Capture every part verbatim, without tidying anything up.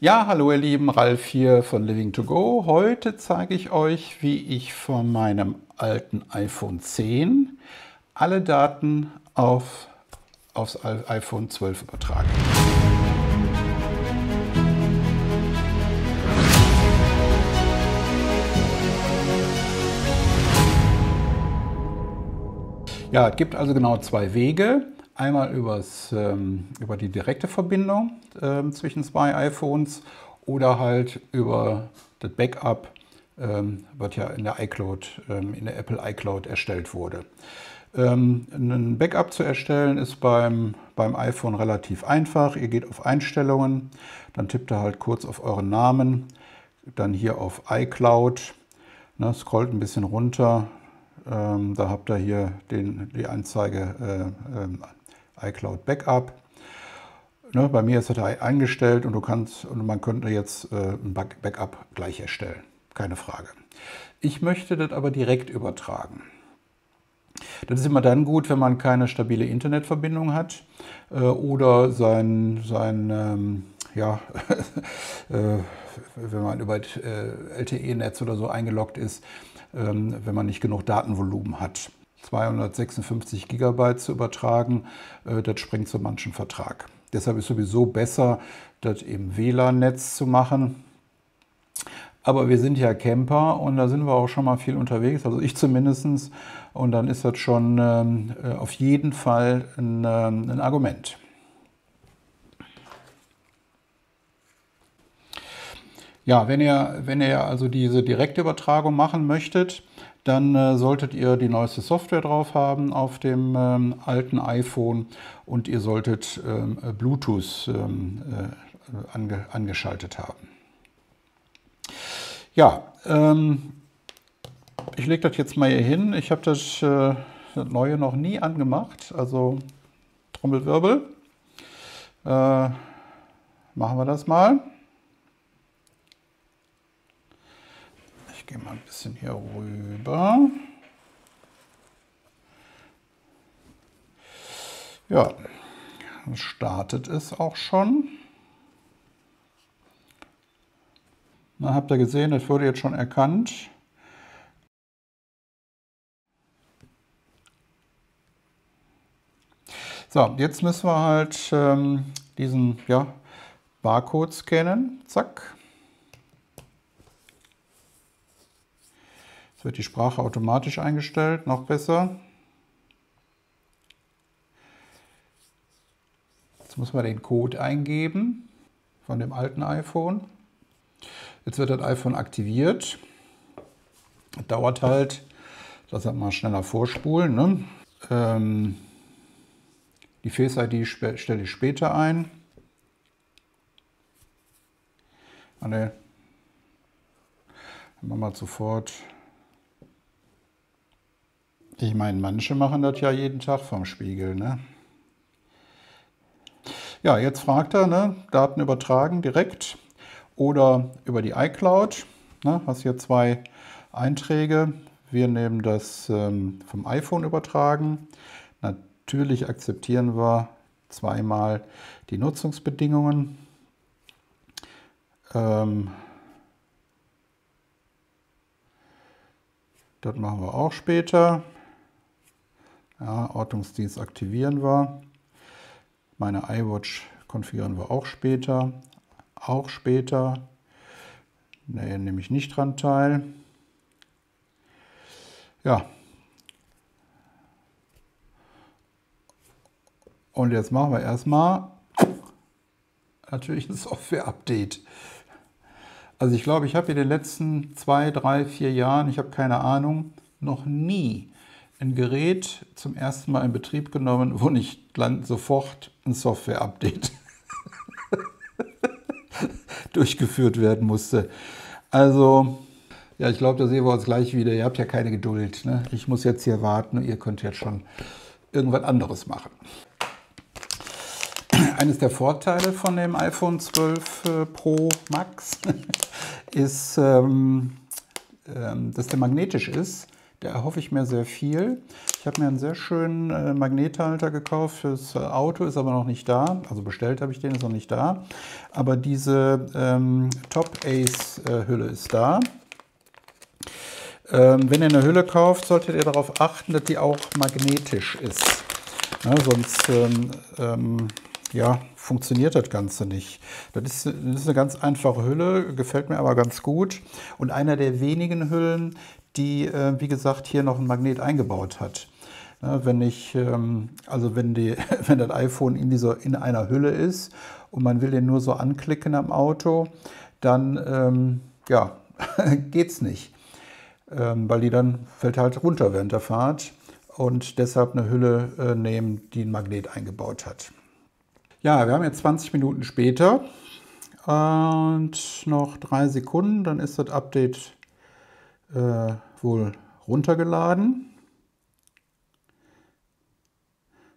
Ja, hallo ihr Lieben, Ralf hier von Living to Go. Heute zeige ich euch, wie ich von meinem alten iPhone zehn alle Daten auf, aufs iPhone zwölf übertrage. Ja, es gibt also genau zwei Wege. Einmal übers, ähm, über die direkte Verbindung ähm, zwischen zwei iPhones oder halt über das Backup, ähm, was ja in der iCloud, ähm, in der Apple iCloud erstellt wurde. Ähm, ein Backup zu erstellen ist beim, beim iPhone relativ einfach. Ihr geht auf Einstellungen, dann tippt ihr halt kurz auf euren Namen, dann hier auf iCloud, ne, scrollt ein bisschen runter, ähm, da habt ihr hier den, die Anzeige äh, ähm, iCloud Backup. Ne, bei mir ist das eingestellt und du kannst und man könnte jetzt äh, ein Backup gleich erstellen, keine Frage. Ich möchte das aber direkt übertragen. Das ist immer dann gut, wenn man keine stabile Internetverbindung hat äh, oder sein, sein ähm, ja, äh, wenn man über das äh, L T E-Netz oder so eingeloggt ist, äh, wenn man nicht genug Datenvolumen hat. zweihundertsechsundfünfzig Gigabyte zu übertragen, das sprengt so manchen Vertrag. Deshalb ist sowieso besser, das im W L A N-Netz zu machen. Aber wir sind ja Camper und da sind wir auch schon mal viel unterwegs, also ich zumindest. Und dann ist das schon äh, auf jeden Fall ein, äh, ein Argument. Ja, wenn ihr, wenn ihr also diese direkte Übertragung machen möchtet, dann äh, solltet ihr die neueste Software drauf haben auf dem ähm, alten iPhone und ihr solltet ähm, Bluetooth ähm, äh, ange angeschaltet haben. Ja, ähm, ich lege das jetzt mal hier hin. Ich habe das, äh, das neue noch nie angemacht, also Trommelwirbel. Äh, machen wir das mal. Ich gehe mal ein bisschen hier rüber. Ja, dann startet es auch schon. Na, habt ihr gesehen, das wurde jetzt schon erkannt. So, jetzt müssen wir halt ähm, diesen ja, Barcode scannen. Zack. Jetzt wird die Sprache automatisch eingestellt, noch besser. Jetzt muss man den Code eingeben von dem alten iPhone. Jetzt wird das iPhone aktiviert. Das dauert halt, das hat mal schneller vorspulen. Ne? Ähm, die Face I D stelle ich später ein. Ah, ne. Dann machen wir sofort. Ich meine, manche machen das ja jeden Tag vom Spiegel, ne? Ja, jetzt fragt er, ne? Daten übertragen direkt oder über die iCloud. Ne? Hast hier zwei Einträge. Wir nehmen das ähm, vom iPhone übertragen. Natürlich akzeptieren wir zweimal die Nutzungsbedingungen. Ähm, das machen wir auch später. Ja, Ortungsdienst aktivieren wir. Meine iWatch konfigurieren wir auch später. Auch später. Nee, nehme ich nicht dran teil. Ja. Und jetzt machen wir erstmal natürlich ein Software-Update. Also ich glaube, ich habe in den letzten zwei, drei, vier Jahren, ich habe keine Ahnung, noch nie ein Gerät zum ersten Mal in Betrieb genommen, wo nicht sofort ein Software-Update durchgeführt werden musste. Also, ja, ich glaube, da sehen wir uns gleich wieder. Ihr habt ja keine Geduld. Ne? Ich muss jetzt hier warten und ihr könnt jetzt schon irgendwas anderes machen. Eines der Vorteile von dem iPhone zwölf Pro Max ist, ähm, ähm, dass der magnetisch ist. Da erhoffe ich mir sehr viel. Ich habe mir einen sehr schönen äh, Magnethalter gekauft fürs äh, Auto, ist aber noch nicht da. Also bestellt habe ich den, ist noch nicht da. Aber diese ähm, Top Ace äh, Hülle ist da. Ähm, wenn ihr eine Hülle kauft, solltet ihr darauf achten, dass die auch magnetisch ist. Ja, sonst ähm, ähm, ja, funktioniert das Ganze nicht. Das ist, das ist eine ganz einfache Hülle, gefällt mir aber ganz gut. Und einer der wenigen Hüllen, die, äh, wie gesagt, hier noch ein Magnet eingebaut hat. Ja, wenn ich, ähm, also wenn, die, wenn das iPhone in, dieser, in einer Hülle ist und man will den nur so anklicken am Auto, dann ähm, ja, geht's nicht. Ähm, weil die dann fällt halt runter während der Fahrt. Und deshalb eine Hülle äh, nehmen, die ein Magnet eingebaut hat. Ja, wir haben jetzt zwanzig Minuten später und noch drei Sekunden, dann ist das Update äh, wohl runtergeladen.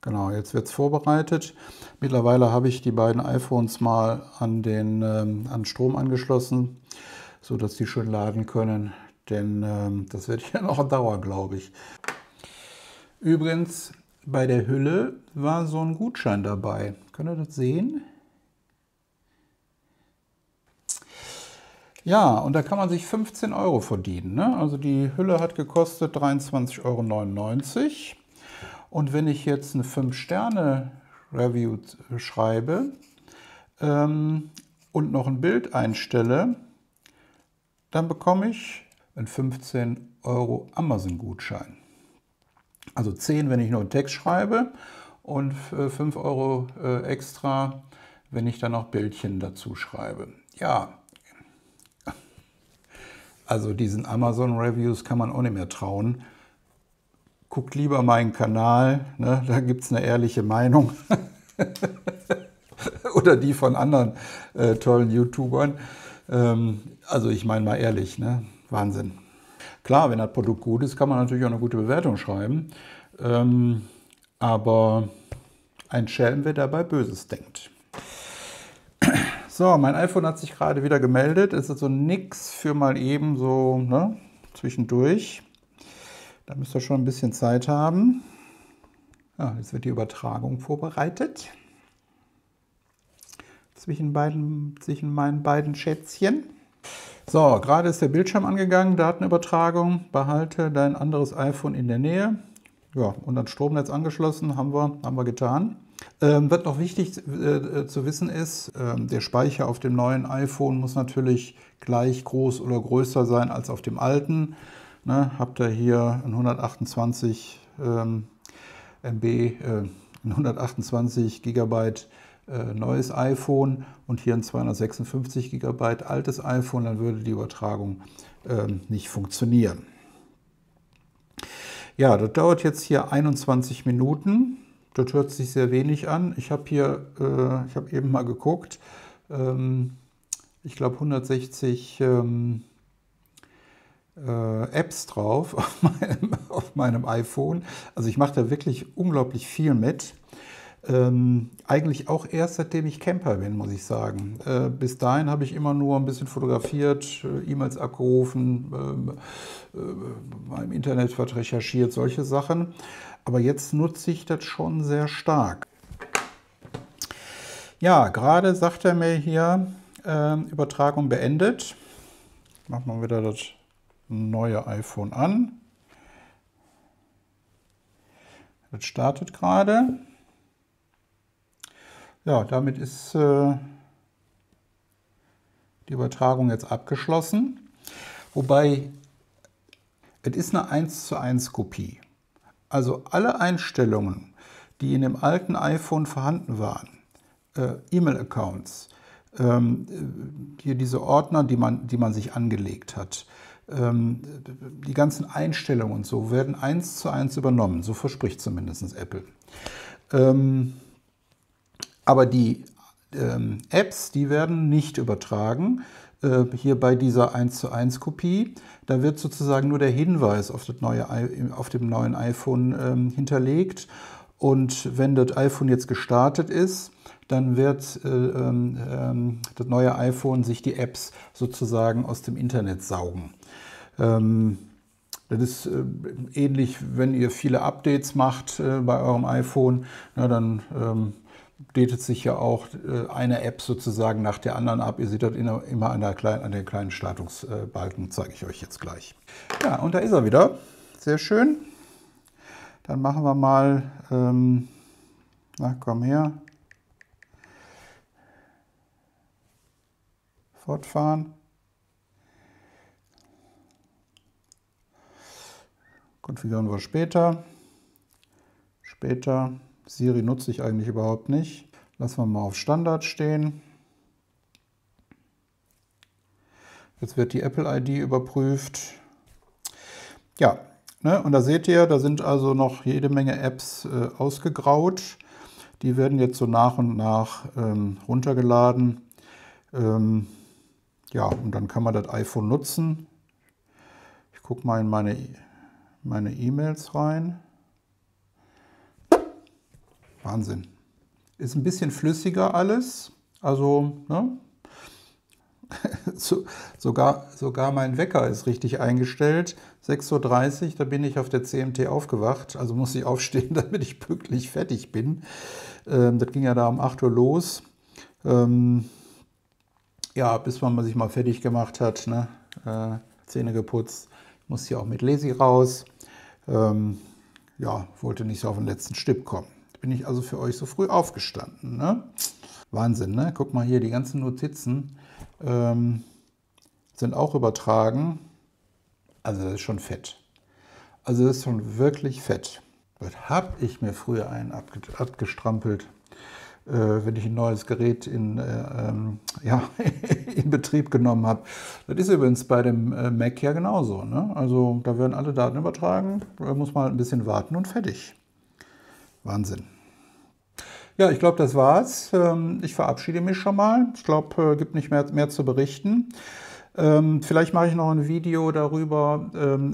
Genau, jetzt wird es vorbereitet. Mittlerweile habe ich die beiden iPhones mal an den ähm, an Strom angeschlossen, sodass die schön laden können, denn ähm, das wird ja noch dauern, glaube ich. Übrigens, bei der Hülle war so ein Gutschein dabei. Könnt ihr das sehen? Ja, und da kann man sich fünfzehn Euro verdienen. Ne? Also die Hülle hat gekostet dreiundzwanzig Euro neunundneunzig. Und wenn ich jetzt eine fünf Sterne Review schreibe ähm, und noch ein Bild einstelle, dann bekomme ich einen fünfzehn Euro Amazon-Gutschein. Also zehn, wenn ich nur einen Text schreibe und fünf Euro extra, wenn ich dann noch Bildchen dazu schreibe. Ja, also diesen Amazon-Reviews kann man auch nicht mehr trauen. Guckt lieber meinen Kanal, ne? Da gibt es eine ehrliche Meinung. Oder die von anderen äh, tollen YouTubern. Ähm, also ich meine mal ehrlich, ne? Wahnsinn. Klar, wenn das Produkt gut ist, kann man natürlich auch eine gute Bewertung schreiben. Ähm, aber ein Schelm, wer dabei Böses denkt. So, mein iPhone hat sich gerade wieder gemeldet. Es ist also nix für mal eben so, ne, zwischendurch. Da müsst ihr schon ein bisschen Zeit haben. Ja, jetzt wird die Übertragung vorbereitet. Zwischen, beiden, zwischen meinen beiden Schätzchen. So, gerade ist der Bildschirm angegangen, Datenübertragung, behalte dein anderes iPhone in der Nähe. Ja, und ans Stromnetz angeschlossen, haben wir, haben wir getan. Ähm, was noch wichtig äh, zu wissen ist, äh, der Speicher auf dem neuen iPhone muss natürlich gleich groß oder größer sein als auf dem alten. Ne, habt ihr hier ein hundertachtundzwanzig ähm, MB, äh, ein hundertachtundzwanzig Gigabyte Äh, neues iPhone und hier ein zweihundertsechsundfünfzig Gigabyte altes iPhone, dann würde die Übertragung äh, nicht funktionieren. Ja, das dauert jetzt hier einundzwanzig Minuten. Das hört sich sehr wenig an. Ich habe hier, äh, ich habe eben mal geguckt, ähm, ich glaube hundertsechzig ähm, äh, Apps drauf auf meinem, auf meinem iPhone. Also ich mache da wirklich unglaublich viel mit. Ähm, eigentlich auch erst, seitdem ich Camper bin, muss ich sagen. Äh, bis dahin habe ich immer nur ein bisschen fotografiert, äh, E-Mails abgerufen, äh, äh, mal im Internet was recherchiert, solche Sachen. Aber jetzt nutze ich das schon sehr stark. Ja, gerade sagt er mir hier, äh, Übertragung beendet. Machen wir wieder das neue iPhone an. Das startet gerade. Ja, damit ist äh, die Übertragung jetzt abgeschlossen. Wobei, es ist eine eins zu eins Kopie. Also alle Einstellungen, die in dem alten iPhone vorhanden waren, äh, E-Mail-Accounts, ähm, hier diese Ordner, die man, die man sich angelegt hat, ähm, die ganzen Einstellungen und so, werden eins zu eins übernommen. So verspricht zumindest Apple. Ähm, Aber die ähm, Apps, die werden nicht übertragen. Äh, hier bei dieser eins zu eins Kopie, da wird sozusagen nur der Hinweis auf, das neue, auf dem neuen iPhone ähm, hinterlegt. Und wenn das iPhone jetzt gestartet ist, dann wird äh, ähm, das neue iPhone sich die Apps sozusagen aus dem Internet saugen. Ähm, Das ist äh, ähnlich, wenn ihr viele Updates macht äh, bei eurem iPhone, na, dann ähm, datet sich ja auch äh, eine App sozusagen nach der anderen ab. Ihr seht das immer an, der kleinen, an den kleinen Startungsbalken, zeige ich euch jetzt gleich. Ja, und da ist er wieder. Sehr schön. Dann machen wir mal, ähm, na komm her, fortfahren. Konfigurieren wir später. Später. Siri nutze ich eigentlich überhaupt nicht. Lassen wir mal auf Standard stehen. Jetzt wird die Apple I D überprüft. Ja, ne, und da seht ihr, da sind also noch jede Menge Apps äh, ausgegraut. Die werden jetzt so nach und nach ähm, runtergeladen. Ähm, ja, und dann kann man das iPhone nutzen. Ich gucke mal in meine meine E-Mails rein. Wahnsinn. Ist ein bisschen flüssiger alles. Also, ne? so, sogar, sogar mein Wecker ist richtig eingestellt. sechs Uhr dreißig, da bin ich auf der C M T aufgewacht. Also muss ich aufstehen, damit ich pünktlich fertig bin. Ähm, das ging ja da um acht Uhr los. Ähm, ja, bis man sich mal fertig gemacht hat, ne? äh, Zähne geputzt. Ich muss hier auch mit Lesi raus. Ähm, ja, wollte nicht so auf den letzten Stipp kommen. Bin ich also für euch so früh aufgestanden. Ne? Wahnsinn, ne? Guck mal hier, die ganzen Notizen ähm, sind auch übertragen. Also das ist schon fett. Also das ist schon wirklich fett. Was habe ich mir früher einen abgestrampelt, äh, wenn ich ein neues Gerät in, äh, ähm, ja, in Betrieb genommen habe. Das ist übrigens bei dem äh, Mac ja genauso. Ne? Also da werden alle Daten übertragen. Da muss man halt ein bisschen warten und fertig. Wahnsinn. Ja, ich glaube, das war's. Ich verabschiede mich schon mal. Ich glaube, es gibt nicht mehr, mehr zu berichten. Vielleicht mache ich noch ein Video darüber,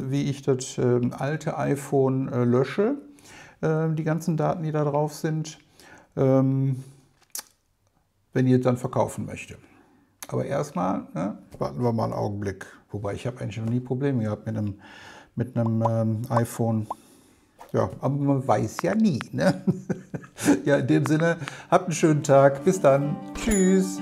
wie ich das alte iPhone lösche. Die ganzen Daten, die da drauf sind, wenn ihr es dann verkaufen möchtet. Aber erstmal, ne, warten wir mal einen Augenblick. Wobei, ich habe eigentlich noch nie Probleme gehabt mit einem, mit einem iPhone. Ja, aber man weiß ja nie, ne? Ja, in dem Sinne, habt einen schönen Tag. Bis dann. Tschüss.